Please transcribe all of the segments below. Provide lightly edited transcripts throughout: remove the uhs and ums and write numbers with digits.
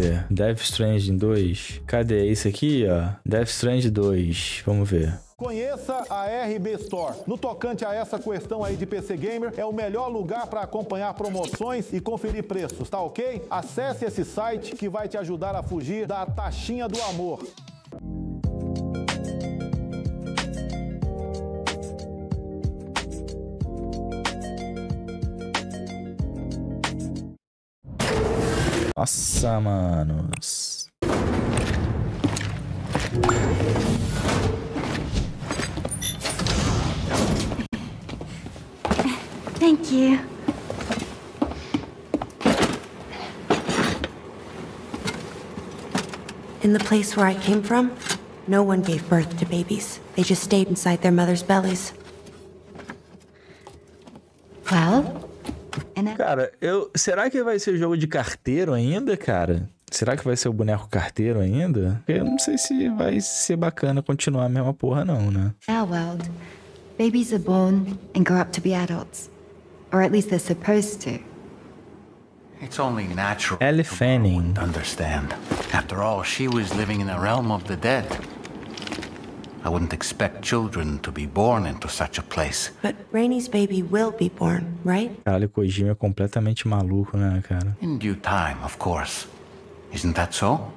ver. Death Stranding 2. Cadê isso aqui, ó? Death Stranding 2. Vamos ver. Conheça a RB Store. No tocante a essa questão aí de PC Gamer, é o melhor lugar para acompanhar promoções e conferir preços, tá ok? Acesse esse site que vai te ajudar a fugir da taxinha do amor. Nossa, manos. Thank you. In the place where I came from, no one gave birth to babies. They just stayed inside their mother's bellies. Well? Cara, será que vai ser jogo de carteiro ainda, cara? Será que vai ser o boneco carteiro ainda? Eu não sei se vai ser bacana continuar a mesma porra não, né? Our world, babies are born and grow up to be adults, or at least they're supposed to. It's only natural. Ellie Fanning. Understand. After all, she was living in a realm of the dead. I wouldn't expect children to be born into such a place. But Rainy's baby will be born, right? Caralho, Kojima é completamente maluco, né, cara? In due time, of course. Isn't that so?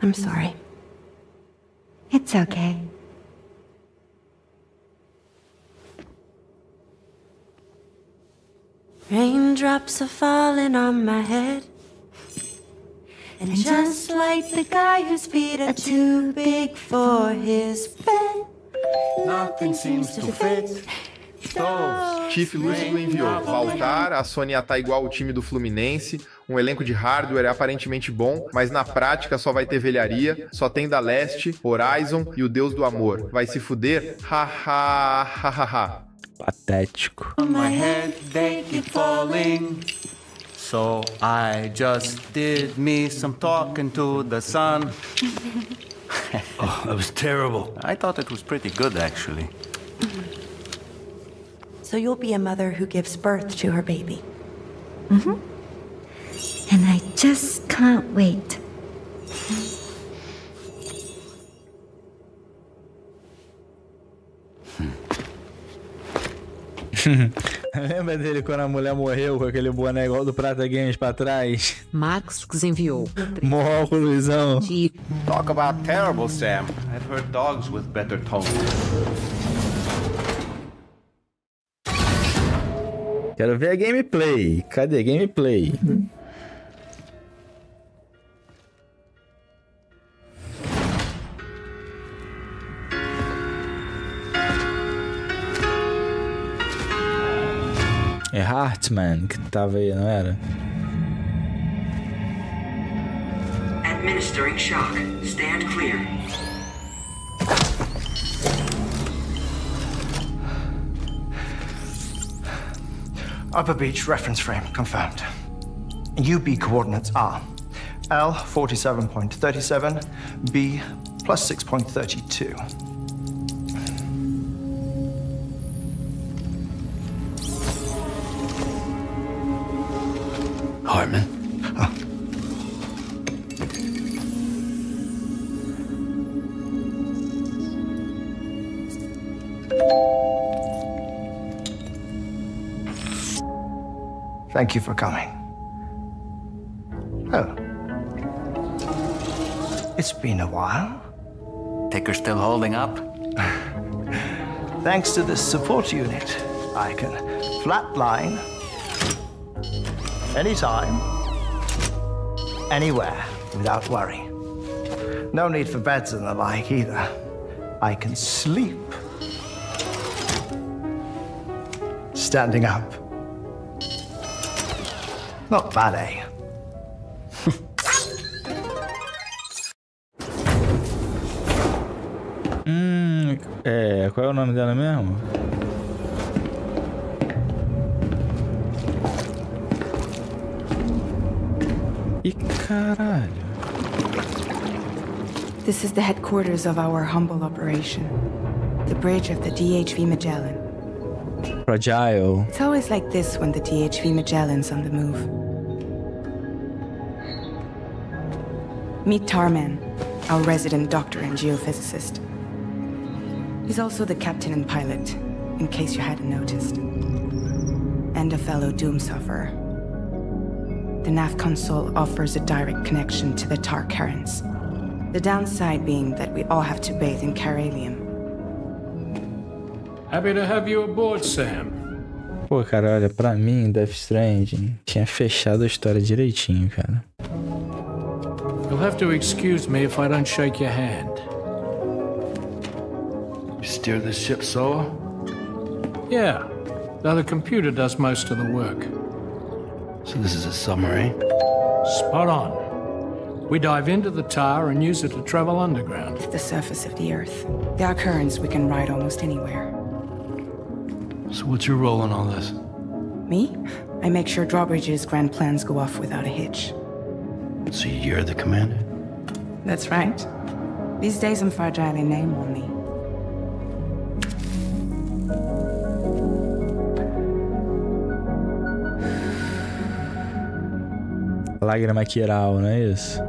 I'm sorry. It's okay. Raindrops are falling on my head. And just like the guy whose feet are too big for his bed, nothing seems to fit. Chief Lúcido enviou. Baltar, a Sony tá igual o time do Fluminense, um elenco de hardware aparentemente bom, mas na prática só vai ter velharia, só tem da leste, Horizon e o Deus do Amor. Vai se fuder? Ha ha ha ha ha. Patético. My head, they keep falling. So I just did me some talking to the sun. Oh, that was terrible. I thought it was pretty good, actually. So you'll be a mother who gives birth to her baby. Mm-hmm. And I just can't wait. Lembra dele quando a mulher morreu com aquele boné igual do Prata Games pra trás? Max enviou. Morreu com o Luizão. Talk about terrible, Sam. I've heard dogs with better tone. Quero ver a gameplay. Cadê a gameplay? É Hartman que tava aí, não era? Administering shock. Stand clear. Upper Beach reference frame confirmed. UB coordinates are L 47.37, B plus 6.32. Hartman. Oh. Thank you for coming. Oh. It's been a while. Ticker's still holding up? Thanks to this support unit, I can flatline. Anytime, anywhere, without worry. No need for beds and the like either. I can sleep standing up. Not ballet. É, qual é o nome dela mesmo? Caralho. This is the headquarters of our humble operation, the bridge of the DHV Magellan. Fragile. It's always like this when the DHV Magellan's on the move. Meet Tarman, our resident doctor and geophysicist. He's also the captain and pilot, in case you hadn't noticed. And a fellow doom sufferer. The nav console offers a direct connection to the tar currents. The downside being that we all have to bathe in caralium. Happy to have you aboard, Sam. Pô, cara, olha, pra mim, Death Stranding tinha fechado a história direitinho, cara. You'll have to excuse me if I don't shake your hand. You steer the ship solar? Yeah. Now the computer does most of the work. So this is a summary. Spot on. We dive into the tar and use it to travel underground. To the surface of the Earth. There are currents we can ride almost anywhere. So what's your role in all this? Me? I make sure Drawbridge's grand plans go off without a hitch. So you're the commander? That's right. These days I'm fragile in name only. Lágrima Chiral, não é isso?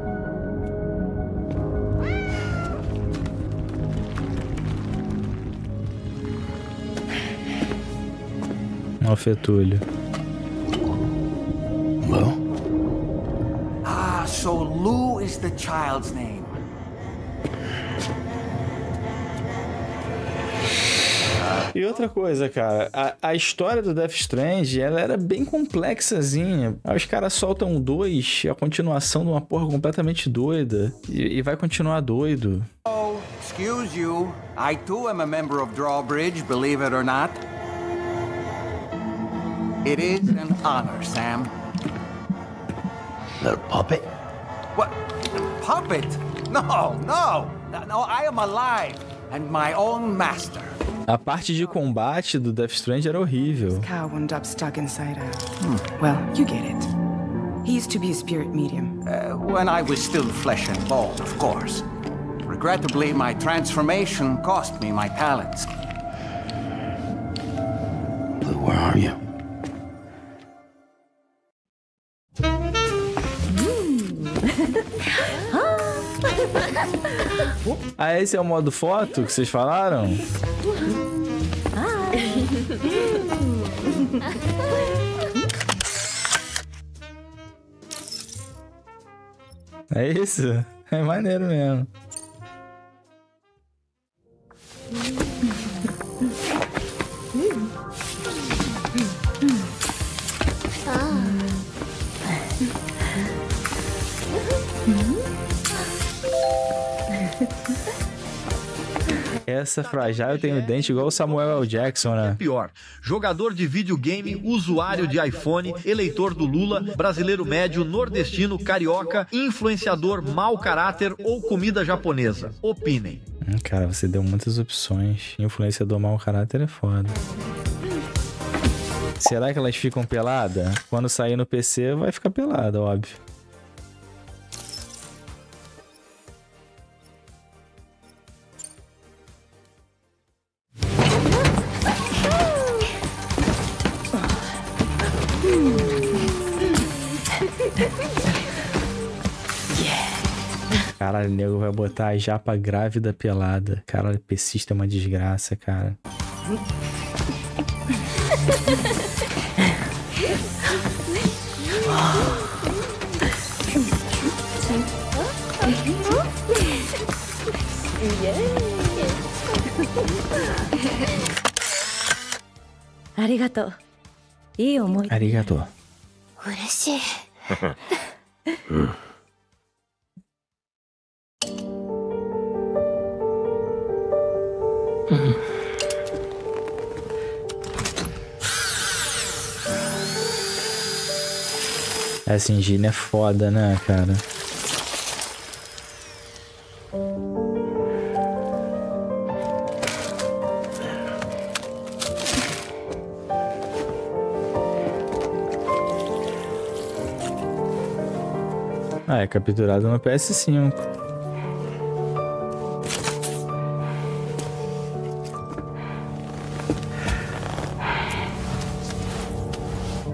Alfetulho. Hello? Ah, so Lou is the child's name. E outra coisa, cara, a história do Death Stranding, ela era bem complexazinha. Aí os caras soltam dois, a continuação de uma porra completamente doida. E vai continuar doido. Oh, excuse you. I too am a member of Drawbridge, believe it or not. It is an honor, Sam. Little puppet? What? Puppet? No, no! No, I am alive and my own master. A parte de combate do Death Stranding era horrível. Cow wound up stuck inside a... Well, you get it. He used to be a spirit medium. When I was still flesh and bone, of course. Regrettably, my transformation cost me my talents. Blue, where are you? Ah, esse é o modo foto que vocês falaram? É isso? É maneiro mesmo. Essa Fragile tem o dente igual o Samuel L. Jackson, né? É pior. Jogador de videogame, usuário de iPhone, eleitor do Lula, brasileiro médio, nordestino, carioca, influenciador, mau caráter ou comida japonesa. Opinem. Cara, você deu muitas opções. Influenciador, mau caráter é foda. Será que elas ficam peladas? Quando sair no PC, vai ficar pelada, óbvio. Caralho, o nego vai botar a japa grávida pelada. Caralho, pesista é uma desgraça, cara. Arigatou. Arigatou. Essa engina é foda, né, cara? Ah, é capturado no PS5.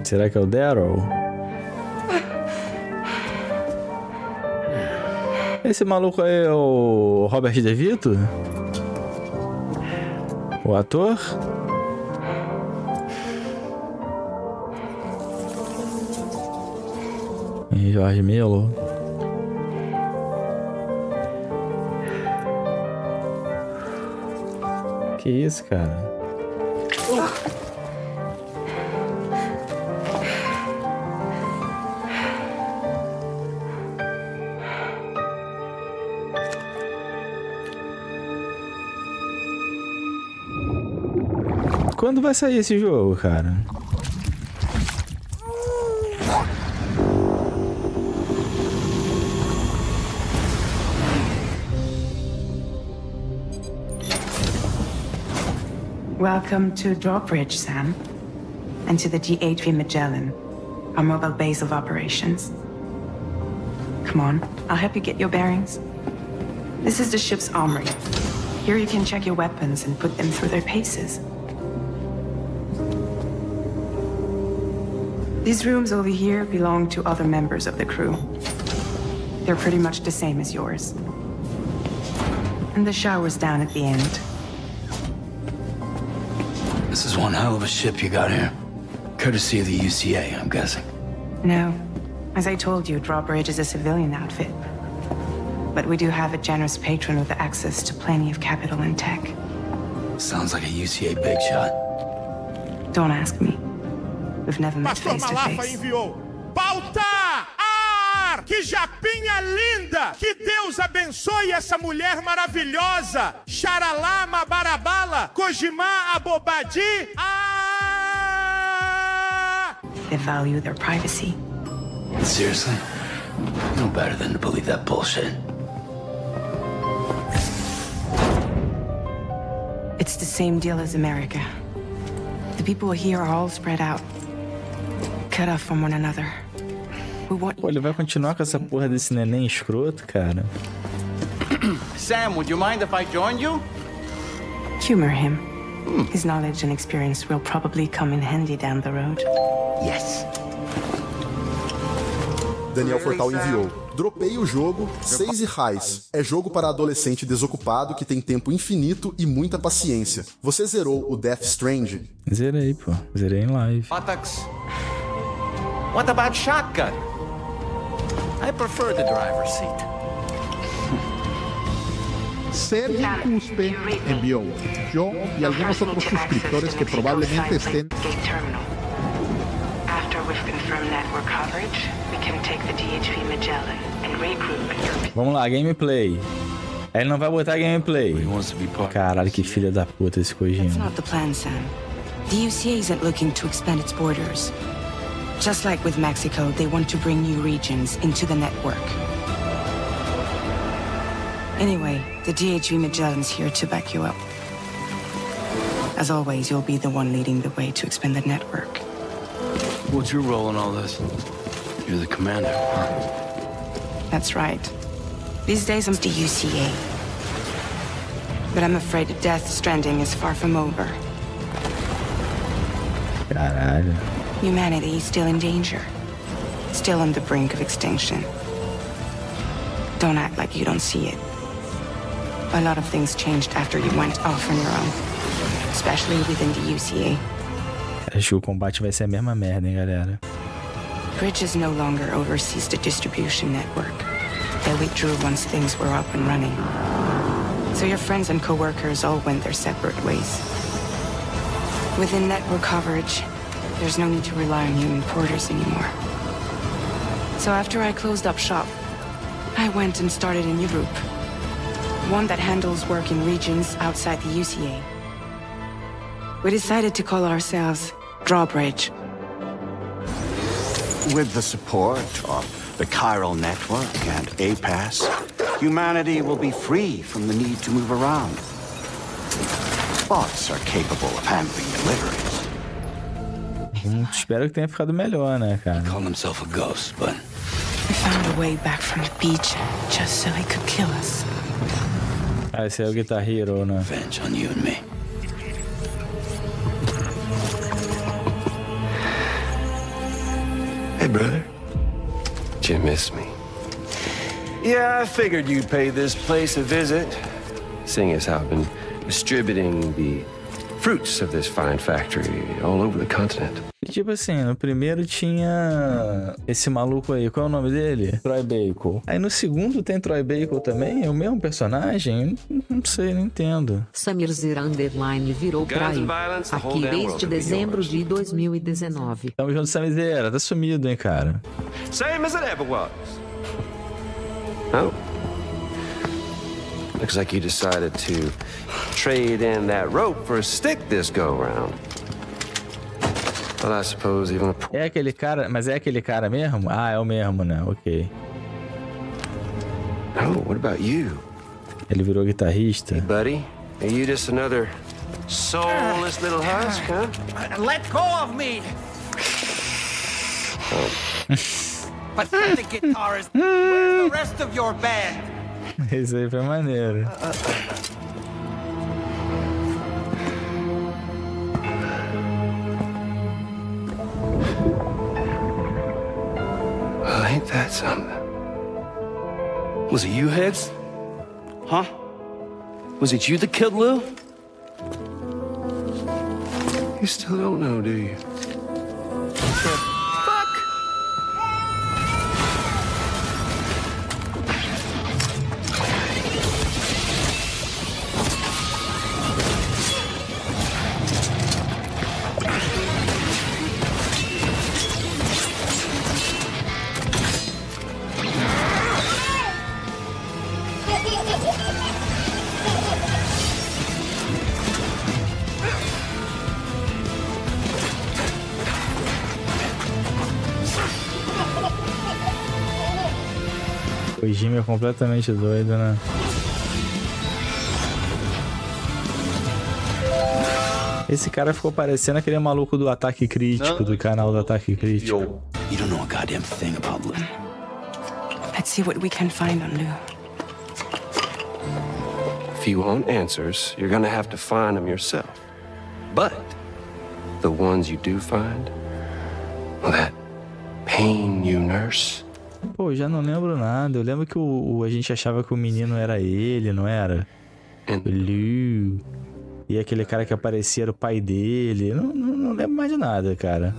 Será que é o Daryl? Esse maluco aí é o Robert De Vito? O ator? E Jorge Melo? Que isso, cara? Quando vai sair esse jogo, cara? Welcome to Drawbridge, Sam, and to the DHV Magellan, our mobile base of operations. Come on, I'll help you get your bearings. This is the ship's armory. Here you can check your weapons and put them through their paces. These rooms over here belong to other members of the crew. They're pretty much the same as yours. And the shower's down at the end. This is one hell of a ship you got here. Courtesy of the UCA, I'm guessing. No. As I told you, Drawbridge is a civilian outfit. But we do have a generous patron with access to plenty of capital and tech. Sounds like a UCA big shot. Don't ask me. We've never met face to face. Pastor Malafa enviou. Baltar! Ah! Que japinha linda! Que Deus abençoe essa mulher maravilhosa! Xaralama Barabala! Kojima Abobadi! Ah! They value their privacy. Seriously? No better than to believe that bullshit. It's the same deal as America. The people here are all spread out. Pô, ele vai continuar com essa porra desse neném escroto, cara. Sam, would you mind if I joined you? Humor him. His knowledge and experience will probably come in handy down the road. Yes. Daniel Fortal enviou. Dropei o jogo, 6 reais. É jogo para adolescente desocupado que tem tempo infinito e muita paciência. Você zerou o Death Stranding? Zerei, pô. Zerei em live. Atax. What about shotgun? I prefer the driver's seat. Sergio Cuspe envió. Yo y algunos otros suscriptores que probablemente estén. Vamos lá, gameplay. Ele não vai botar gameplay. Caralho, que filha da puta esse coisinho. That's not the plan, Sam. The UCA isn't looking to expand its borders. Just like with Mexico, they want to bring new regions into the network. Anyway, the DHV Magellan's here to back you up. As always, you'll be the one leading the way to expand the network. What's your role in all this? You're the commander, huh? That's right. These days I'm the UCA. But I'm afraid Death Stranding is far from over. Caralho. Humanity is still in danger, still on the brink of extinction. Don't act like you don't see it. A lot of things changed after you went off on your own, especially within the UCA. Acho que o combate vai ser a mesma merda, hein, galera? Bridges no longer oversees the distribution network. They withdrew once things were up and running. So your friends and co-workers all went their separate ways. Within network coverage, there's no need to rely on human porters anymore. So after I closed up shop, I went and started a new group. One that handles work in regions outside the UCA. We decided to call ourselves Drawbridge. With the support of the Chiral Network and APAS, humanity will be free from the need to move around. Bots are capable of handling deliveries. Espero que tenha ficado melhor, né, cara? He called himself a ghost, but we found a way back from the beach just so he could kill us. Ah, esse é o Guitar Hero, né? Revenge on you and me. Hey, brother. Did you miss me? Yeah, I figured you'd pay this place a visit. Seeing as how I've been distributing the fruits of this fine factory all over the continent. E tipo assim, no primeiro tinha esse maluco aí, qual é o nome dele? Troy Baker. Aí no segundo tem Troy Baker também, é o mesmo personagem? Não sei, não entendo. Samir Zira Underline virou praia aqui desde dezembro de 2019. Tamo junto, Samir Zira, tá sumido, hein, cara? Same as it ever was. Oh. Looks like you decided to trade in that rope for a stick this go round. É aquele cara, mas é aquele cara mesmo? Ah, é o mesmo, né? Ok. Oh, what about you? Ele virou guitarrista. Hey, buddy, are you just another soulless little husk, huh? Let go of me! But the guitarist, where's the rest of your band? Isso aí foi maneiro. Ain't that something? Was it you heads? Huh? Was it you that killed Lou? You still don't know, do you? Fuck! O Jimmy é completamente doido, né? Esse cara ficou parecendo aquele maluco do Ataque Crítico, do canal do Ataque Crítico. You don't know a goddamn thing about Lou. Let's see what we can find on Lou. If you want answers, you're gonna have to find them yourself. But the ones you do find, well, that pain you nurse. Pô, já não lembro nada. Eu lembro que a gente achava que o menino era ele, não era? O Lou. E aquele cara que aparecia era o pai dele. Não lembro mais de nada, cara.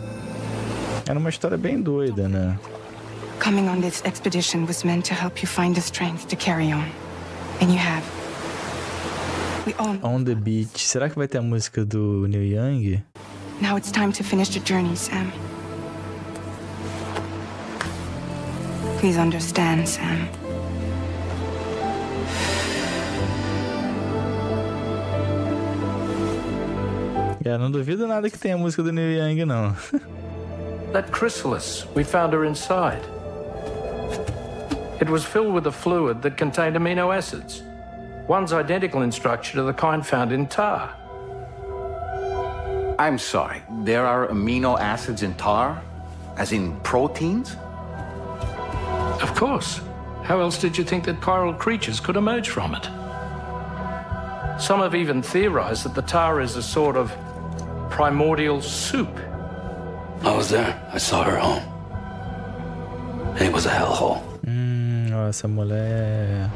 Era uma história bem doida, né? Coming on this expedition was meant to help you find the strength to carry on. And you have. On the Beach. Será que vai ter a música do Neil Young? Now it's time to finish the journey, Sam. Please understand, Sam. É, não duvido nada que tenha a música do Neil Young, não. That chrysalis, we found her inside. It was filled with a fluid that contained amino acids. One's identical in structure to the kind found in tar. I'm sorry, there are amino acids in tar? As in proteins? Of course. How else did you think that chiral creatures could emerge from it? Some have even theorized that the tar is a sort of primordial soup. I was there. I saw her home. And it was a hellhole. Essa mulher.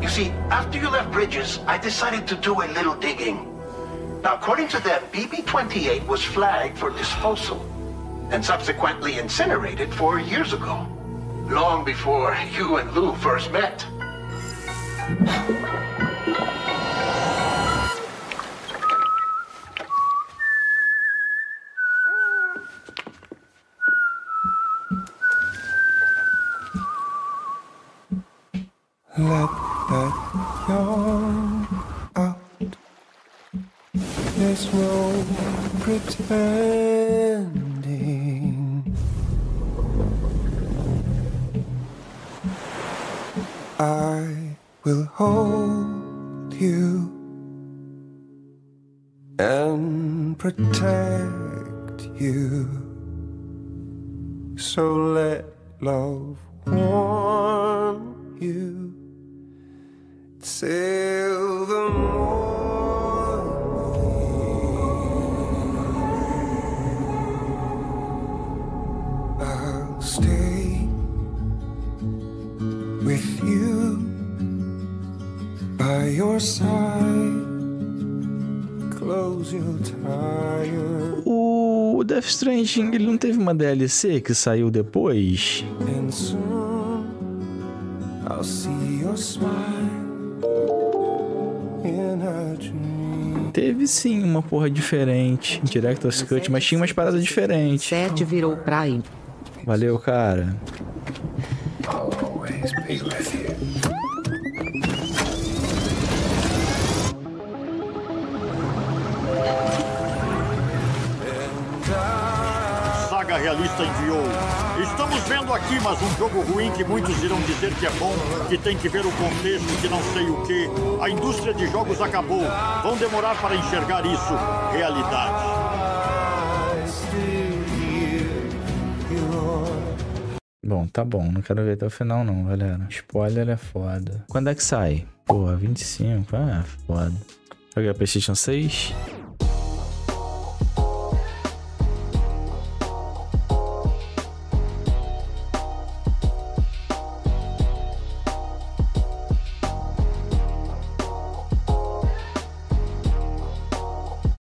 You see, after you left Bridges, I decided to do a little digging. Now, according to them, BB-28 was flagged for disposal. And subsequently incinerated 4 years ago, long before you and Lou first met. Let that yawn out. There's no pretend. I will hold you and protect you. So let love warm you till the morning. stay with you by your side. Close your tire. O Death Stranding, ele não teve uma DLC que saiu depois? And soon I'll see your smile in a dream. Teve sim uma porra diferente, Director's Cut, mas tinha umas paradas diferentes. 7 virou Prime. Valeu, cara. Saga Realista enviou. Estamos vendo aqui, mas um jogo ruim que muitos irão dizer que é bom, que tem que ver o contexto, que não sei o que. A indústria de jogos acabou. Vão demorar para enxergar isso. Realidade. Bom, tá bom. Não quero ver até o final não, galera. Spoiler é foda. Quando é que sai? Porra, 25. Ah, foda. Joguei a PlayStation 6.